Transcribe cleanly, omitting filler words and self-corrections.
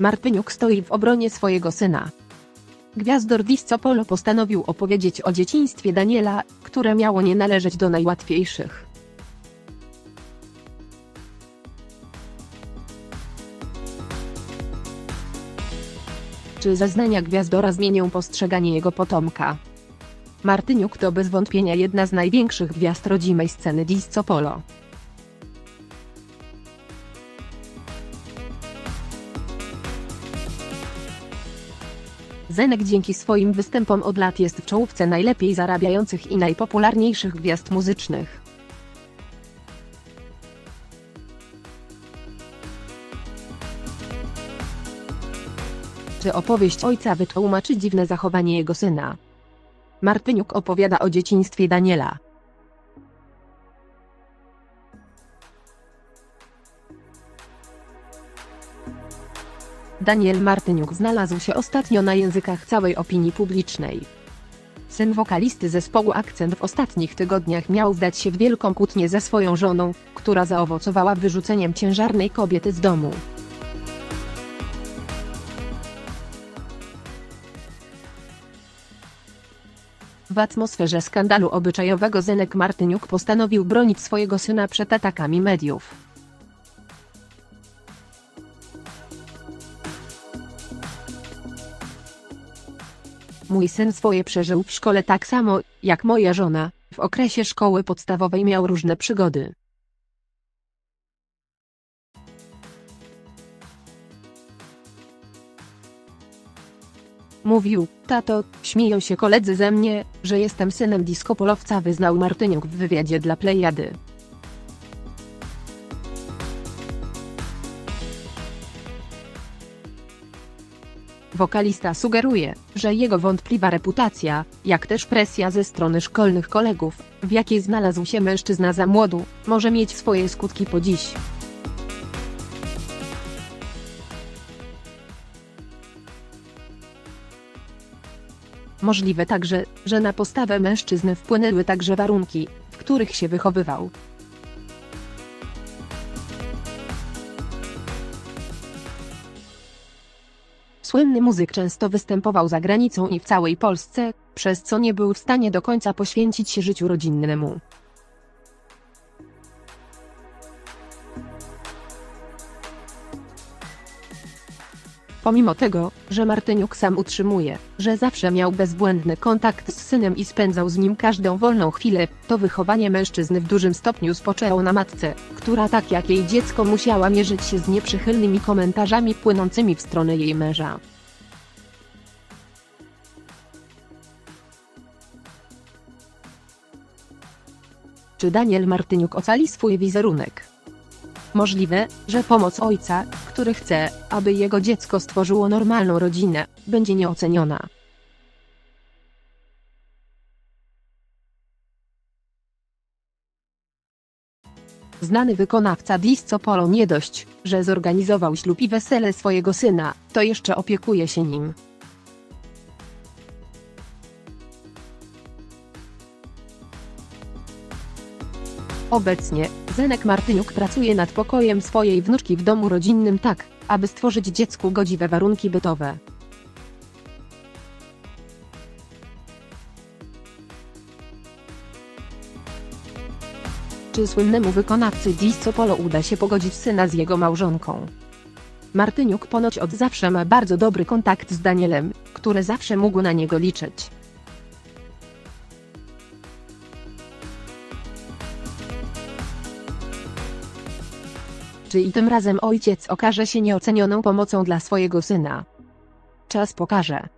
Martyniuk stoi w obronie swojego syna. Gwiazdor disco polo postanowił opowiedzieć o dzieciństwie Daniela, które miało nie należeć do najłatwiejszych. Czy zeznania gwiazdora zmienią postrzeganie jego potomka? Martyniuk to bez wątpienia jedna z największych gwiazd rodzimej sceny disco polo. Zenek dzięki swoim występom od lat jest w czołówce najlepiej zarabiających i najpopularniejszych gwiazd muzycznych. Czy opowieść ojca wytłumaczy dziwne zachowanie jego syna? Martyniuk opowiada o dzieciństwie Daniela. Daniel Martyniuk znalazł się ostatnio na językach całej opinii publicznej. Syn wokalisty zespołu Akcent w ostatnich tygodniach miał wdać się w wielką kłótnię ze swoją żoną, która zaowocowała wyrzuceniem ciężarnej kobiety z domu. W atmosferze skandalu obyczajowego Zenek Martyniuk postanowił bronić swojego syna przed atakami mediów. Mój syn swoje przeżył w szkole tak samo, jak moja żona, w okresie szkoły podstawowej miał różne przygody. Mówił, tato, śmieją się koledzy ze mnie, że jestem synem diskopolowca, wyznał Martyniuk w wywiadzie dla Plejady. Wokalista sugeruje, że jego wątpliwa reputacja, jak też presja ze strony szkolnych kolegów, w jakiej znalazł się mężczyzna za młodu, może mieć swoje skutki po dziś. Możliwe także, że na postawę mężczyzny wpłynęły także warunki, w których się wychowywał. Słynny muzyk często występował za granicą i w całej Polsce, przez co nie był w stanie do końca poświęcić się życiu rodzinnemu. Pomimo tego, że Martyniuk sam utrzymuje, że zawsze miał bezbłędny kontakt z synem i spędzał z nim każdą wolną chwilę, to wychowanie mężczyzny w dużym stopniu spoczęło na matce, która tak jak jej dziecko musiała mierzyć się z nieprzychylnymi komentarzami płynącymi w stronę jej męża. Czy Daniel Martyniuk ocali swój wizerunek? Możliwe, że pomoc ojca, który chce, aby jego dziecko stworzyło normalną rodzinę, będzie nieoceniona. Znany wykonawca disco polo nie dość, że zorganizował ślub i wesele swojego syna, to jeszcze opiekuje się nim. Obecnie, Zenek Martyniuk pracuje nad pokojem swojej wnuczki w domu rodzinnym tak, aby stworzyć dziecku godziwe warunki bytowe. Czy słynnemu wykonawcy disco polo uda się pogodzić syna z jego małżonką? Martyniuk ponoć od zawsze ma bardzo dobry kontakt z Danielem, który zawsze mógł na niego liczyć. Czy i tym razem ojciec okaże się nieocenioną pomocą dla swojego syna? Czas pokaże.